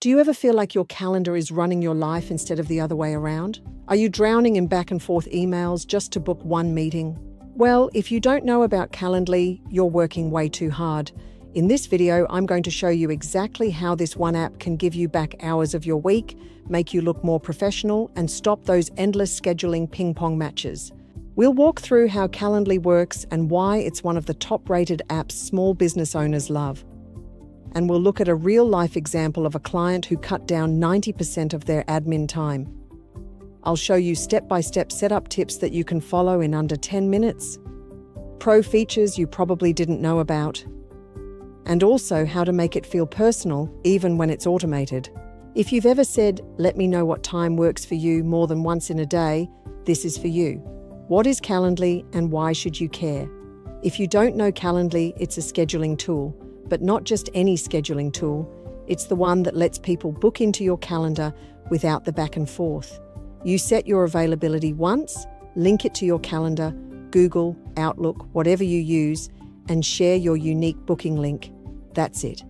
Do you ever feel like your calendar is running your life instead of the other way around? Are you drowning in back and forth emails just to book one meeting? Well, if you don't know about Calendly, you're working way too hard. In this video, I'm going to show you exactly how this one app can give you back hours of your week, make you look more professional, and stop those endless scheduling ping-pong matches. We'll walk through how Calendly works and why it's one of the top-rated apps small business owners love. And we'll look at a real-life example of a client who cut down 90% of their admin time. I'll show you step-by-step setup tips that you can follow in under 10 minutes, pro features you probably didn't know about, and also how to make it feel personal even when it's automated. If you've ever said, "Let me know what time works for you" more than once in a day, this is for you. What is Calendly and why should you care? If you don't know Calendly, it's a scheduling tool. But not just any scheduling tool, it's the one that lets people book into your calendar without the back and forth. You set your availability once, link it to your calendar, Google, Outlook, whatever you use, and share your unique booking link. That's it.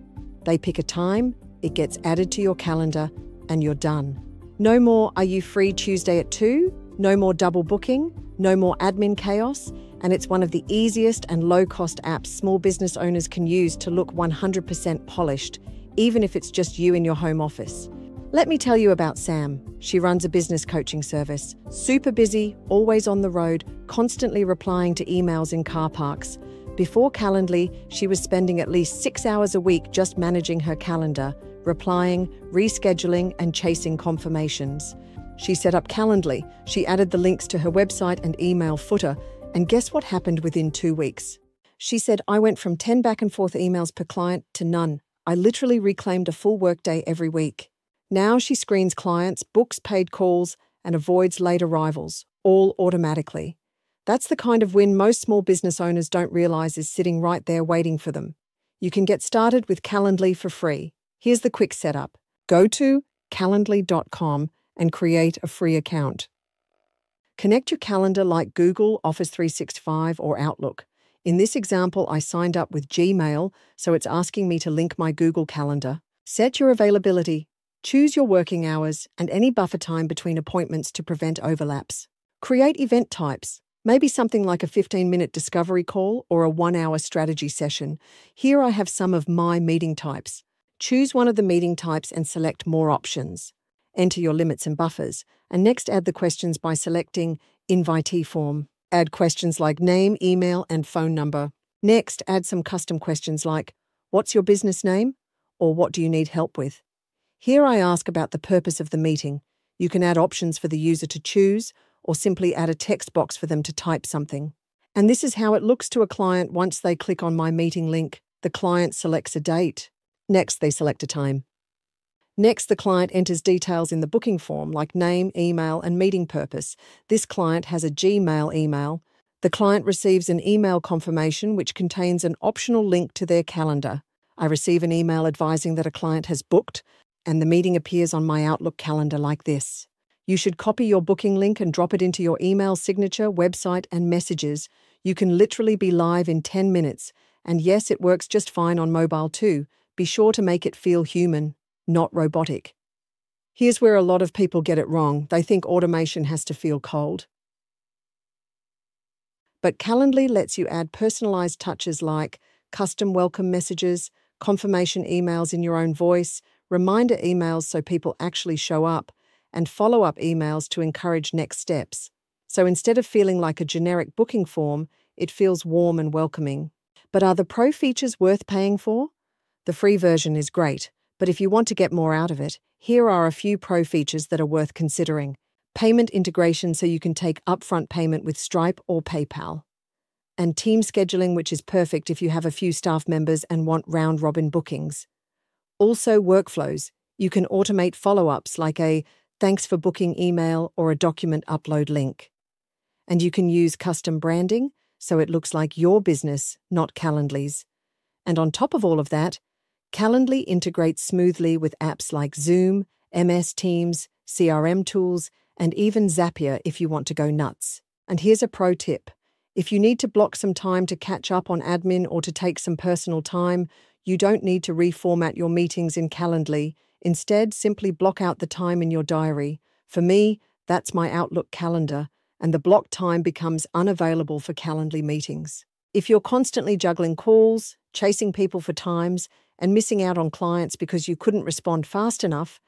They pick a time, it gets added to your calendar, and you're done. No more "Are you free Tuesday at 2?" No more double booking, no more admin chaos, and it's one of the easiest and low-cost apps small business owners can use to look 100% polished, even if it's just you in your home office. Let me tell you about Sam. She runs a business coaching service. Super busy, always on the road, constantly replying to emails in car parks. Before Calendly, she was spending at least 6 hours a week just managing her calendar, replying, rescheduling, and chasing confirmations. She set up Calendly, she added the links to her website and email footer, and guess what happened within 2 weeks? She said, "I went from 10 back and forth emails per client to none. I literally reclaimed a full workday every week." Now she screens clients, books paid calls, and avoids late arrivals, all automatically. That's the kind of win most small business owners don't realize is sitting right there waiting for them. You can get started with Calendly for free. Here's the quick setup. Go to calendly.com and create a free account. Connect your calendar like Google, Office 365, or Outlook. In this example, I signed up with Gmail, so it's asking me to link my Google Calendar. Set your availability, choose your working hours, and any buffer time between appointments to prevent overlaps. Create event types, maybe something like a 15-minute discovery call or a 1-hour strategy session. Here I have some of my meeting types. Choose one of the meeting types and select more options. Enter your limits and buffers, and next add the questions by selecting Invitee Form. Add questions like name, email, and phone number. Next, add some custom questions like, "What's your business name?" or "What do you need help with?" Here I ask about the purpose of the meeting. You can add options for the user to choose, or simply add a text box for them to type something. And this is how it looks to a client once they click on my meeting link. The client selects a date. Next, they select a time. Next, the client enters details in the booking form like name, email, and meeting purpose. This client has a Gmail email. The client receives an email confirmation which contains an optional link to their calendar. I receive an email advising that a client has booked, and the meeting appears on my Outlook calendar like this. You should copy your booking link and drop it into your email signature, website, and messages. You can literally be live in 10 minutes. And yes, it works just fine on mobile too. Be sure to make it feel human, not robotic. Here's where a lot of people get it wrong. They think automation has to feel cold. But Calendly lets you add personalized touches like custom welcome messages, confirmation emails in your own voice, reminder emails so people actually show up, and follow-up emails to encourage next steps. So instead of feeling like a generic booking form, it feels warm and welcoming. But are the pro features worth paying for? The free version is great. But if you want to get more out of it, here are a few pro features that are worth considering. Payment integration, so you can take upfront payment with Stripe or PayPal. And team scheduling, which is perfect if you have a few staff members and want round-robin bookings. Also workflows. You can automate follow-ups like a thanks for booking email or a document upload link. And you can use custom branding, so it looks like your business, not Calendly's. And on top of all of that, Calendly integrates smoothly with apps like Zoom, MS Teams, CRM tools, and even Zapier if you want to go nuts. And here's a pro tip. If you need to block some time to catch up on admin or to take some personal time, you don't need to reformat your meetings in Calendly. Instead, simply block out the time in your diary. For me, that's my Outlook calendar, and the blocked time becomes unavailable for Calendly meetings. If you're constantly juggling calls, chasing people for times, and missing out on clients because you couldn't respond fast enough,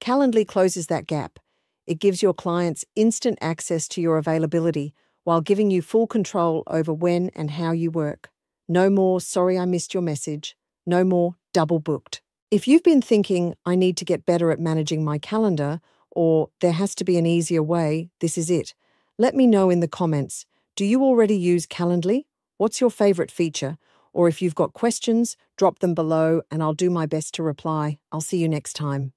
Calendly closes that gap. It gives your clients instant access to your availability while giving you full control over when and how you work. No more, sorry I missed your message. No more, double booked. If you've been thinking, I need to get better at managing my calendar, or there has to be an easier way, this is it. Let me know in the comments. Do you already use Calendly? What's your favorite feature? Or if you've got questions, drop them below and I'll do my best to reply. I'll see you next time.